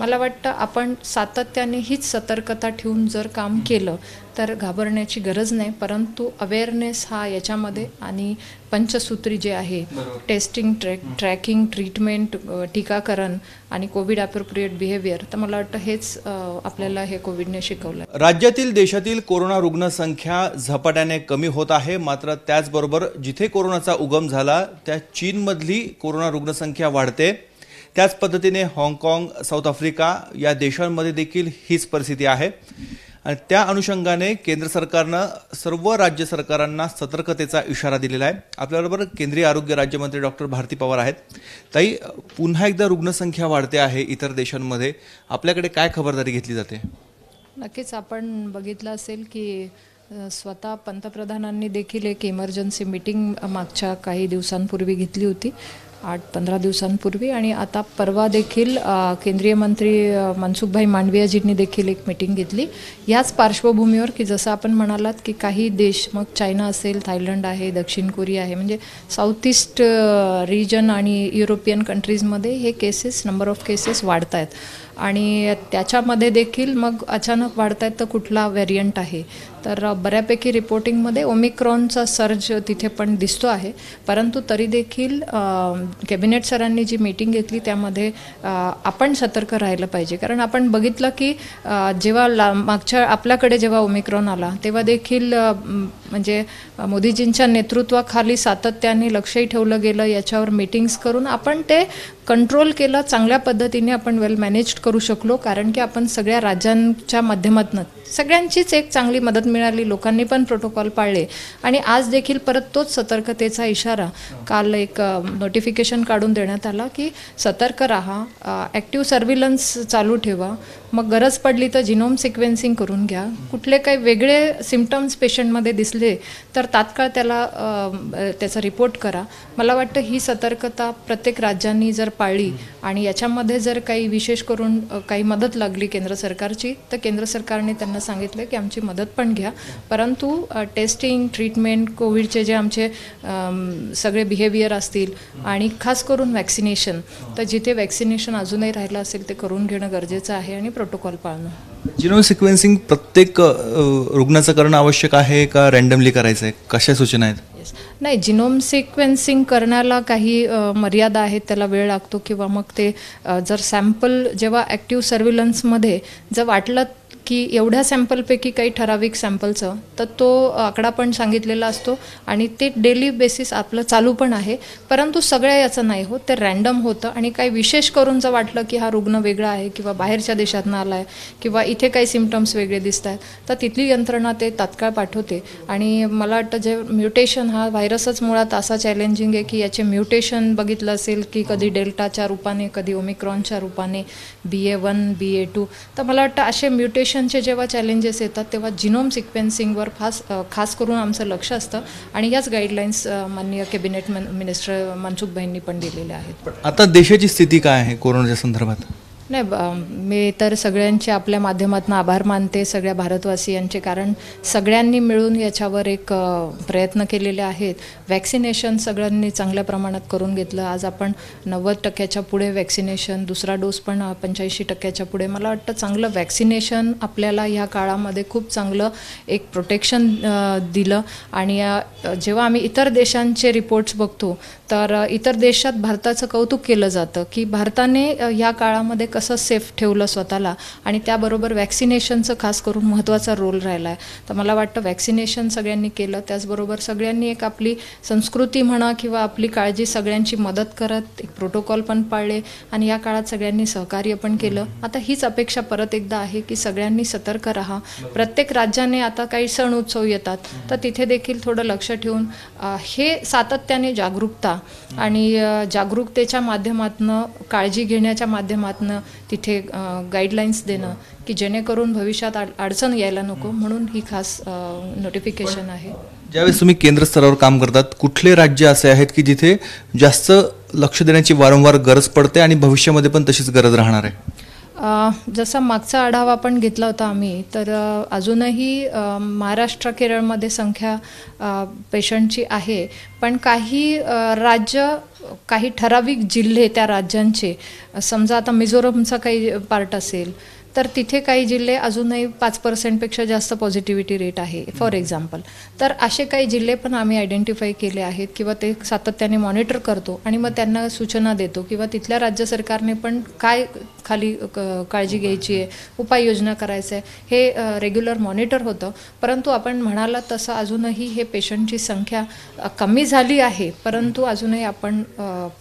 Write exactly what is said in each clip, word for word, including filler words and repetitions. मला वाटतं आपण सातत्याने हीच सतर्कता ठेवून जर काम केलं तर घाबरण्याची गरज नाही, परंतु अवेअरनेस हा याच्यामध्ये आणि पंचसूत्री जे आहे टेस्टिंग, ट्रॅक ट्रॅकिंग, ट्रीटमेंट, टीकाकरण आणि कोविड ॲप्रोप्रिएट बिहेवियर, तर मला वाटतं हेच आपल्याला हे कोविडने शिकवलं। राज्यातील देशातील कोरोना रुग्णसंख्या झपाट्याने कमी होत आहे, मात्र त्याचबरोबर जिथे कोरोनाचा उगम झाला त्या चीनमधली कोरोना रुग्णसंख्या वाढते। त्याच पद्धतीने हाँगकाँग, साउथ आफ्रिका या देशांमध्ये देखील हीच परिस्थिती आहे आणि त्या अनुषंगाने केंद्र सरकारनं सर्व राज्य सरकारांना सतर्कतेचा इशारा दिलेला आहे। आपल्याबरोबर केंद्रीय आरोग्य राज्यमंत्री डॉक्टर भारती पवार आहेत। ताई, पुन्हा एकदा रुग्णसंख्या वाढते आहे इतर देशांमध्ये, आपल्याकडे काय खबरदारी घेतली जाते? नक्कीच आपण बघितलं असेल की स्वतः पंतप्रधानांनी देखील एक इमर्जन्सी मीटिंग मागच्या काही दिवसांपूर्वी घेतली होती, आठ पंधरा दिवसांपूर्वी, आणि आता परवा देखील केंद्रीय मंत्री मनसुखभाई मांडवियाजींनी देखील एक मीटिंग घेतली याच पार्श्वभूमीवर की जसं आपण म्हणालात की काही देश, मग चायना असेल, थायलंड आहे, दक्षिण कोरिया आहे, म्हणजे साऊथ ईस्ट रिजन आणि युरोपियन कंट्रीजमध्ये हे केसेस, नंबर ऑफ केसेस वाढत आहेत आणि त्याच्यामध्ये देखील मग अचानक वाढत आहेत तर कुठला व्हेरियंट आहे, तर बऱ्यापैकी रिपोर्टिंगमध्ये ओमिक्रॉनचा सर्ज तिथे पण दिसतो आहे। परंतु तरी देखील कॅबिनेट सरांनी जी मीटिंग घेतली त्यामध्ये आपण सतर्क राहायला पाहिजे, कारण आपण बघितलं की जेव्हा मागच्या आपल्याकडे जेव्हा ओमिक्रॉन आला तेव्हा देखील म्हणजे मोदीजींच्या नेतृत्वाखाली सातत्याने लक्षही ठेवलं गेलं, याच्यावर मीटिंग्स करून आपण ते कंट्रोल केला, चांगल्या पद्धतीने आपण वेल मॅनेज करू शकलो, कारण की आपण सगळ्या राज्यांच्या माध्यमातून सगळ्यांचीच एक चांगली मदत मिळाली, लोकांनी पण प्रोटोकॉल पाळले आणि आज देखील परत तोच सतर्कतेचा इशारा काल एक नोटिफिकेशन काढून देण्यात आला की सतर्क राहा, ॲक्टिव्ह सर्व्हिलन्स चालू ठेवा, मग गरज पडली तर जिनोम सिक्वेन्सिंग करून घ्या, कुठले काही वेगळे सिम्पटम्स पेशंटमध्ये दिसले तर तात्काळ त्याला त्याचा रिपोर्ट करा। मला वाटतं ही सतर्कता प्रत्येक राज्यांनी जर पाळली आणि याच्यामध्ये जर काही विशेष करून काही मदत लागली केंद्र सरकारची तर केंद्र सरकारने त्यांना सांगितलं की आमची मदत पण घ्या, परंतु टेस्टिंग, ट्रीटमेंट, कोविडचे जे आमचे सगळे बिहेवियर असतील आणि खास करून वॅक्सिनेशन, तर जिथे वॅक्सिनेशन अजूनही राहिलं असेल ते करून घेणं गरजेचं आहे आणि प्रोटोकॉल पाळणं। जिनोम सिक्वेन्सिंग प्रत्येक रुग्णाचं करणं आवश्यक आहे का रँडमली करायचं आहे, कशा सूचना आहेत? नाही, जिनोम सिक्वेन्सिंग करण्याला काही मर्यादा आहेत, त्याला वेळ लागतो, किंवा मग ते जर सॅम्पल जेव्हा ॲक्टिव्ह सर्व्हिलन्समध्ये जर वाटलं की एवढ्या सॅम्पलपैकी काही ठराविक सॅम्पलचं तर तो आकडा पण सांगितलेला असतो आणि ते डेली बेसिस आपलं चालू पण आहे, परंतु सगळ्या याचं नाही होत, ते रँडम होतं आणि काही विशेष करून जर वाटलं की हा रुग्ण वेगळा आहे किंवा बाहेरच्या देशातनं आला आहे किंवा इथे काही सिम्पटम्स वेगळे दिसत आहेत तर तिथली यंत्रणा ते तात्काळ पाठवते। आणि मला वाटतं जे म्युटेशन, हा व्हायरसच मुळात असा चॅलेंजिंग आहे की याचे म्युटेशन बघितलं असेल की कधी डेल्टाच्या रूपाने, कधी ओमिक्रॉनच्या रूपाने, B A one, B A two, तर मला वाटतं असे म्युटेशन चे जेव्हा चॅलेंजेस येतात तेव्हा जिनोम सिक्वेन्सिंगवर खास खास करून आमचं लक्ष असतं आणि याच गाईडलाईन्स माननीय कॅबिनेट मिनिस्टर मनसुखभाईंनी पण दिलेल्या आहेत। आता देशाची स्थिती काय आहे कोरोनाच्या संदर्भात? नाही, मी तर सगळ्यांचे आपल्या माध्यमातून आभार मानते, सगळ्या भारतवासियांचे, कारण सगळ्यांनी मिळून याच्यावर एक प्रयत्न केलेले आहेत। वॅक्सिनेशन सगळ्यांनी चांगल्या प्रमाणात करून घेतलं, आज आपण नव्वद टक्क्याच्या पुढे वॅक्सिनेशन, दुसरा डोस पण पंच्याऐंशी टक्क्याच्या पुढे, मला वाटतं चांगलं वॅक्सिनेशन आपल्याला ह्या काळामध्ये खूप चांगलं एक प्रोटेक्शन दिलं। आणि जेव्हा आम्ही इतर देशांचे रिपोर्ट्स बघतो तर इतर देशात भारताचं कौतुक केलं जातं की भारताने ह्या काळामध्ये कसं सेफ ठेवलं स्वतःला, आणि त्याबरोबर वॅक्सिनेशनचं खास करून महत्त्वाचा रोल राहिला आहे, तर मला वाटतं वॅक्सिनेशन सगळ्यांनी केलं, त्याचबरोबर सगळ्यांनी एक आपली संस्कृती म्हणा किंवा आपली काळजी सगळ्यांची मदत करत एक प्रोटोकॉल पण पाळले आणि या काळात सगळ्यांनी सहकार्य पण केलं। आता हीच अपेक्षा परत एकदा आहे की सगळ्यांनी सतर्क राहा, प्रत्येक राज्याने आता काही सण उत्सव येतात तर तिथे देखील थोडं लक्ष ठेवून हे सातत्याने जागरूकता आणि जागरूकतेच्या माध्यमातून, काळजी घेण्याच्या माध्यमातून तिथे गाईडलाईन्स देणं की जेणेकरून भविष्यात अडचण यायला नको, म्हणून ही खास नोटिफिकेशन आहे। ज्यावेळेस तुम्ही केंद्र स्तरावर काम करतात, कुठले राज्य असे आहेत की जिथे जास्त लक्ष देण्याची वारंवार गरज पडते आणि भविष्यामध्ये पण तशीच गरज राहणार आहे? जसा मागचा आढावा पण घेतला होता आम्ही, तर अजूनही महाराष्ट्र, केरळमध्ये संख्या पेशंटची आहे, पण काही राज्य काही ठराविक जिल्हे त्या राज्यांचे समजा आता मिझोरमचा काही पार्ट असेल तर तिथे काही जिल्हे अजूनही पाच पर्सेंट पेक्षा जास्त पॉझिटिव्हिटी रेट आहे फॉर एक्झाम्पल। तर असे काही जिल्हे पण आम्ही आयडेंटिफाई केले आहेत किंवा ते सातत्याने मॉनिटर करतो आणि मग त्यांना सूचना देतो किंवा तिथल्या राज्य सरकारने पण काय खाली काळजी घ्यायची आहे उपाययोजना करायचं आहे हे रेग्युलर मॉनिटर होतं। परंतु आपण म्हणाला तसं अजूनही हे पेशंटची संख्या कमी झाली आहे परंतु अजूनही आपण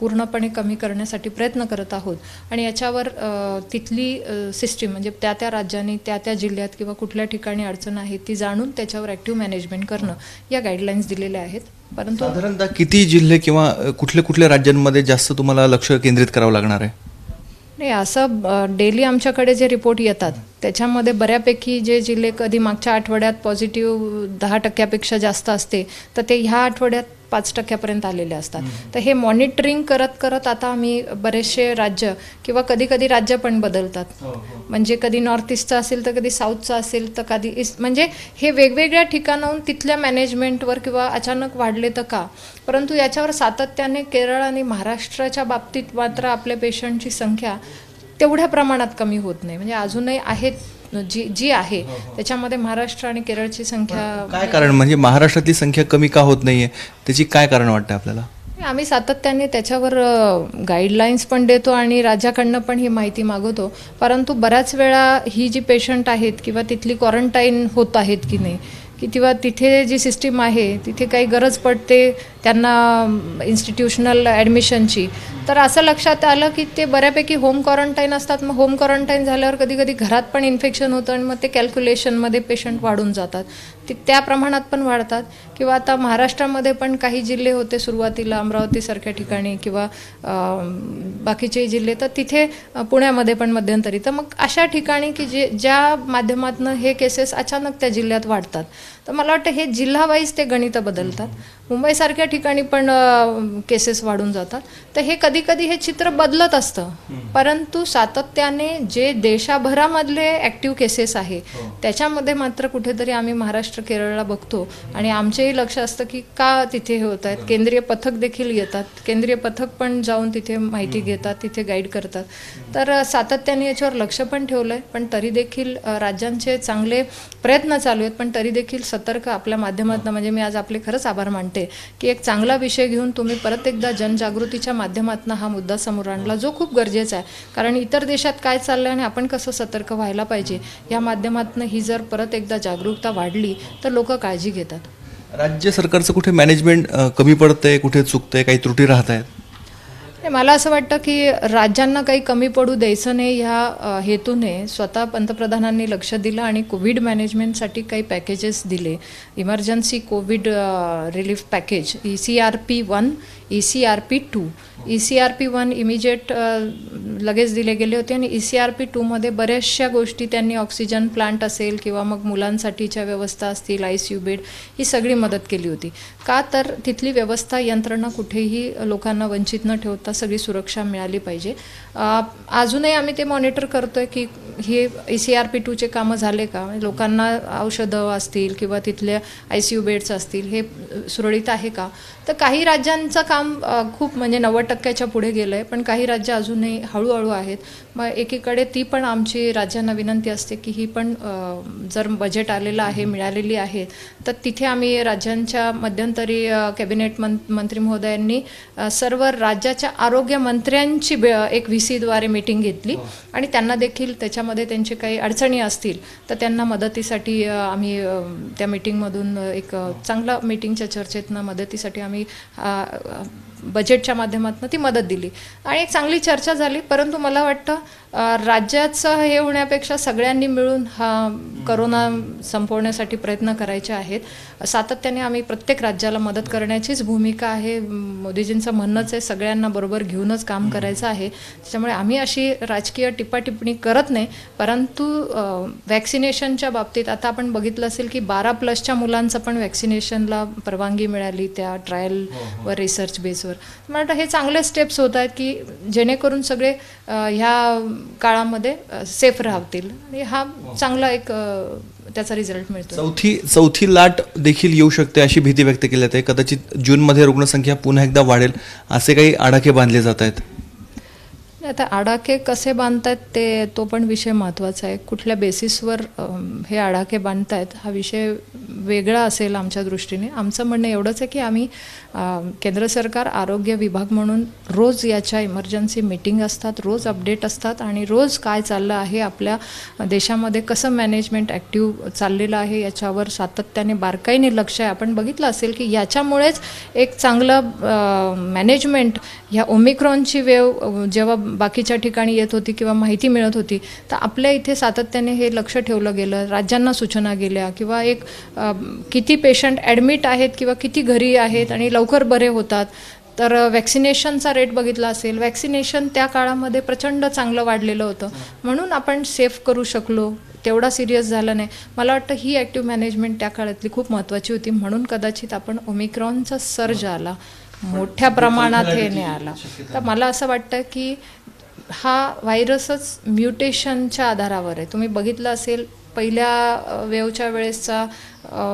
पूर्णपणे कमी करण्यासाठी प्रयत्न करत आहोत आणि याच्यावर तिथली सिस्टीम म्हणजे त्या त्या राज्यांनी त्या त्या जिल्ह्यात किंवा कुठल्या ठिकाणी अडचण आहे ती जाणून त्याच्यावर ऍक्टिव्ह मॅनेजमेंट करणं या गाइडलाइन्स दिलेल्या आहेत। परंतु साधारणतः किती जिल्हे किंवा कुठले कुठले राज्यांमध्ये जास्त तुम्हाला लक्ष केंद्रित करावं लागणार आहे? नाही असं डेली आमच्याकडे जे रिपोर्ट येतात त्याच्यामध्ये बऱ्यापैकी जे जिल्हे कधी मागच्या आठवड्यात पॉझिटिव्ह दहा टक्क्यापेक्षा जास्त असते तर ते ह्या आठवड्यात पाच टक्क्यापर्यंत आलेले असतात। तर हे मॉनिटरिंग करत करत आता आम्ही बरेचसे राज्य किंवा कधी कधी राज्य पण बदलतात म्हणजे कधी नॉर्थ ईस्टचा असेल तर कधी साऊथचा असेल तर कधी ईस्ट म्हणजे हे वेगवेगळ्या ठिकाणाहून तिथल्या मॅनेजमेंटवर किंवा अचानक वाढले तर का। परंतु याच्यावर सातत्याने केरळ आणि महाराष्ट्राच्या बाबतीत मात्र आपल्या पेशंटची संख्या तेवढ्या प्रमाणात कमी होत नाही म्हणजे अजूनही आहेत जी जी आहे त्याच्यामध्ये महाराष्ट्र आणि केरळची संख्या काय कारण म्हणजे महाराष्ट्रातली संख्या कमी का होत नाहीये त्याची काय कारण वाटतं आपल्याला? आम्ही सातत्याने त्याच्यावर गाईडलाईन्स पण देतो आणि राज्याकडनं पण ही माहिती मागवतो परंतु बऱ्याच वेळा ही जी पेशंट आहेत किंवा तिथली क्वारंटाईन होत आहेत की नाही किंवा तिथे जी सिस्टीम आहे तिथे काही गरज पडते त्यांना इन्स्टिट्यूशनल ॲडमिशनची तर असं लक्षात आलं की ते बऱ्यापैकी होम क्वारंटाईन असतात। मग होम क्वारंटाईन झाल्यावर कधी कधी घरात पण इन्फेक्शन होतं आणि मग ते कॅल्क्युलेशनमध्ये पेशंट वाढून जातात ते त्या प्रमाणात पण वाढतात। किंवा आता महाराष्ट्रामध्ये पण काही जिल्हे होते सुरुवातीला अमरावतीसारख्या ठिकाणी किंवा बाकीचे जिल्हे तर तिथे पुण्यामध्ये पण मध्यंतरी तर मग अशा ठिकाणी की जे ज्या माध्यमातून हे केसेस अचानक त्या जिल्ह्यात वाढतात तर मला वाटतं हे जिल्हा वाईज ते गणित बदलतात। मुंबईसारख्या ठिकाणी पण केसेस वाढून जातात तर हे कधी कधी हे चित्र बदलत असतं परंतु सातत्याने जे देशाभरामधले ॲक्टिव्ह केसेस आहे त्याच्यामध्ये मात्र कुठेतरी आम्ही महाराष्ट्र केरळला बघतो आणि आमचेही लक्ष असतं की का तिथे हे होत आहेत। केंद्रीय पथक देखील येतात केंद्रीय पथक पण जाऊन तिथे माहिती घेतात तिथे गाईड करतात तर सातत्याने याच्यावर लक्ष पण ठेवलं आहे पण तरी देखील राज्यांचे चांगले प्रयत्न चालू आहेत पण तरी देखील सतर्क आपल्या माध्यमातून म्हणजे मी आज आपले खरंच आभार मानते की एक चांगला विषय घेऊन तुम्ही परत एकदा जनजागृतीच्या माध्यमातून हा मुद्दा समोर आणला जो खूप गरजेचा आहे कारण इतर देशात काय चाललंय आणि आपण कसं सतर्क व्हायला पाहिजे या माध्यमातून ही जर परत एकदा जागरूकता वाढली तर लोक काळजी घेतात। राज्य सरकारचं कुठे मॅनेजमेंट कमी पडतंय कुठे चुकतंय काही त्रुटी राहत आहेत? मला असं वाटतं की राज्यांना काही कमी पडू द्यायचं नाही ह्या हेतूने स्वतः पंतप्रधानांनी लक्ष दिलं आणि कोविड मॅनेजमेंटसाठी काही पॅकेजेस दिले emergency COVID relief package E C R P one E C R P two E C R P one immediate लगेच दिले गेले होते आणि ई सी आर पी टूमध्ये बऱ्याचशा गोष्टी त्यांनी ऑक्सिजन प्लांट असेल किंवा मग मुलांसाठीच्या व्यवस्था असतील आय सी यू बेड ही सगळी मदत केली होती का तर तिथली व्यवस्था यंत्रणा कुठेही लोकांना वंचित न ठेवता सगळी सुरक्षा मिळाली पाहिजे। अजूनही आम्ही ते मॉनिटर करतोय की हे ई सी आर पी टूचे कामं झाले का लोकांना औषधं असतील किंवा तिथल्या आय सी यू बेड्स असतील हे सुरळीत आहे का। तर काही राज्यांचं काम खूप म्हणजे नव्वद टक्क्याच्या पुढे गेलं आहे पण काही राज्य अजूनही हळूहळू आहेत मग एकीकडे ती पण आमची राज्यांना विनंती असते की ही पण जर बजेट आलेलं आहे मिळालेली आहे तर तिथे आम्ही राज्यांच्या मध्यंतरी कॅबिनेट मंत्री महोदयांनी सर्व राज्याच्या आरोग्य मंत्र्यांची एक व्ही सीद्वारे मीटिंग घेतली आणि त्यांना देखील त्याच्यामध्ये त्यांचे काही अडचणी असतील तर त्यांना मदतीसाठी आम्ही त्या मीटिंगमधून एक चांगला मीटिंगच्या चर्चेतनं मदतीसाठी आम्ही बजेटच्या माध्यमातून ती मदत दिली आणि एक चांगली चर्चा झाली। परंतु मला वाटतं राज्याचं हे होण्यापेक्षा सगळ्यांनी मिळून हा करोना संपवण्यासाठी प्रयत्न करायचे आहेत। सातत्याने आम्ही प्रत्येक राज्याला मदत करण्याचीच भूमिका आहे मोदीजींचं म्हणणंच आहे सगळ्यांना बरोबर घेऊनच काम करायचं आहे त्याच्यामुळे आम्ही अशी राजकीय टिप्पाटिप्पणी करत नाही। परंतु वॅक्सिनेशनच्या बाबतीत आता आपण बघितलं असेल की बारा प्लसच्या मुलांचं पण वॅक्सिनेशनला परवानगी मिळाली त्या ट्रायलवर रिसर्च बेसवर म्हणजे हे चांगले स्टेप्स होत आहेत की जेणेकरून सगळे ह्या काळामध्ये सेफ राहतील आणि हा चांगला एक त्याचा रिझल्ट मिळतो। चौथी चौथी लाट देखील येऊ शकते अशी भीती व्यक्त केली जाते, कदाचित जून मध्ये रुग्णसंख्या पुन्हा एकदा वाढेल असे काही आडाखे बांधले जात आहेत। आता आडाखे कसे बांधतात ते तो पण विषय महत्त्वाचा आहे, कुठल्या बेसिसवर हे आडाखे बांधतात हा विषय वेगळा असेल आमच्या दृष्टीने। आमचं म्हणणं एवढंच आहे की आम्ही केंद्र सरकार आरोग्य विभाग म्हणून रोज याच्या इमर्जन्सी मीटिंग असतात, रोज अपडेट असतात आणि रोज काय चाललं आहे, आपल्या देशामध्ये कसं मॅनेजमेंट ॲक्टिव्ह चाललेलं आहे याच्यावर सातत्याने बारकाईने लक्ष आहे। आपण बघितलं असेल की याच्यामुळेच एक चांगलं मॅनेजमेंट ह्या ओमिक्रॉनची वेव जेव्हा बाकीच्या ठिकाणी येत होती किंवा माहिती मिळत होती तर आपल्या इथे सातत्याने हे लक्ष ठेवलं गेलं, राज्यांना सूचना गेल्या किंवा एक किती पेशंट ॲडमिट आहेत किंवा किती घरी आहेत आणि लवकर बरे होतात। तर वॅक्सिनेशनचा रेट बघितला असेल, वॅक्सिनेशन त्या काळामध्ये प्रचंड चांगलं वाढलेलं होतं म्हणून आपण सेफ करू शकलो, तेवढा सिरियस झाला नाही। मला वाटतं ही ॲक्टिव्ह मॅनेजमेंट त्या काळातली खूप महत्त्वाची होती म्हणून कदाचित आपण ओमिक्रॉनचा सर्ज आला मोठ्या प्रमाणात हे नाही आला। तर मला असं वाटतं की हा व्हायरसच म्युटेशनच्या आधारावर आहे, तुम्ही बघितलं असेल पहिल्या वेवच्या वेळेसचा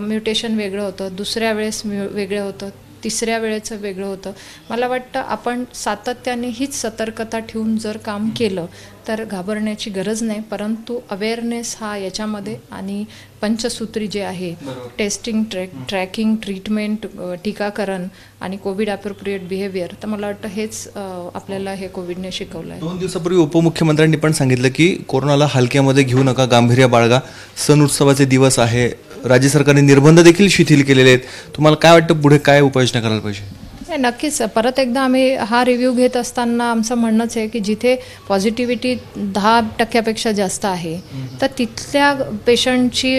म्युटेशन वेगळं होतं, दुसऱ्या वेळेस वेगळं होतं, तिसऱ्या वेळेचं वेगळं होतं। मला वाटतं आपण सातत्याने हीच सतर्कता ठेवून जर काम केलं तर घाबरण्याची गरज नाही, परंतु अवेअरनेस हा याच्यामध्ये आणि पंचसूत्री जे आहे टेस्टिंग, ट्रॅक ट्रॅकिंग, ट्रीटमेंट, टीकाकरण आणि कोविड ॲप्रोप्रिएट बिहेवियर, तर मला वाटतं हेच आपल्याला हे कोविडने शिकवलं आहे। दोन दिवसापूर्वी उपमुख्यमंत्र्यांनी पण सांगितलं की कोरोनाला हलक्यामध्ये घेऊ नका, गांभीर्य बाळगा, सण उत्सवाचे दिवस आहे, राज्य सरकारने निर्बंध देखील शिथिल केलेले आहेत। तुम्हाला काय वाटतं पुढे काय उपाययोजना करायला पाहिजे? नक्कीच परत एकदा आम्ही हा रिव्ह्यू घेत असताना आमचं म्हणणंच आहे की जिथे पॉझिटिव्हिटी दहा टक्क्यापेक्षा जास्त आहे तर तिथल्या पेशंटची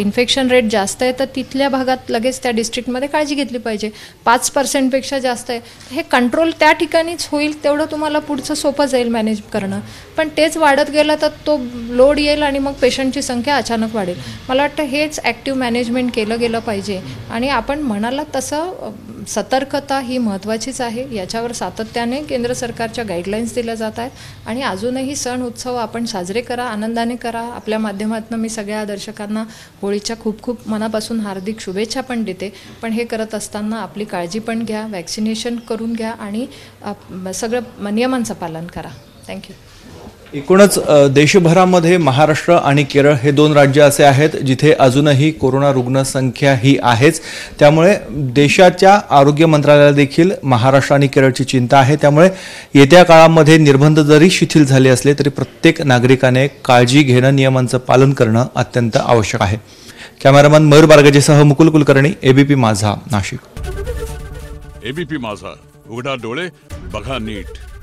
इन्फेक्शन रेट जास्त आहे तर तिथल्या भागात लगेच त्या डिस्ट्रिक्टमध्ये काळजी घेतली पाहिजे। पाच पर्सेंटपेक्षा जास्त आहे हे कंट्रोल त्या ठिकाणीच होईल, तेवढं तुम्हाला पुढचं सोपं जाईल मॅनेज करणं, पण तेच वाढत गेलं तर तो लोड येईल आणि मग पेशंटची संख्या अचानक वाढेल। मला वाटतं हेच ॲक्टिव्ह मॅनेजमेंट केलं गेलं पाहिजे आणि आपण म्हणाला तसं सतर्कता ही महत्त्वाचीच आहे, याच्यावर सातत्याने केंद्र सरकारच्या गाईडलाईन्स दिल्या जात आहेत आणि अजूनही सण उत्सव आपण साजरे करा, आनंदाने करा। आपल्या माध्यमातून मी सगळ्या दर्शकांना होळीच्या खूप खूप मनापासून हार्दिक शुभेच्छा पण देते, पण हे करत असताना आपली काळजी पण घ्या, वॅक्सिनेशन करून घ्या आणि सगळं नियमांचं पालन करा। थँक्यू। एकूणच देशभरामध्ये महाराष्ट्र आणि केरळ हे दोन राज्य असे आहेत जिथे अजूनही कोरोना रुग्णसंख्या ही आहेच, त्यामुळे देशाच्या आरोग्य मंत्रालयाला देखील महाराष्ट्र आणि केरळची चिंता आहे। त्यामुळे येत्या काळामध्ये निर्बंध जरी शिथिल झाले असले तरी प्रत्येक नागरिकाने काळजी घेणं, नियमांचं पालन करणं अत्यंत आवश्यक आहे। कॅमेरामन मयूर बारगजेसह मुकुल कुलकर्णी, एबीपी माझा, नाशिक। एबीपी माझा, उघडा डोळे बघा नीट।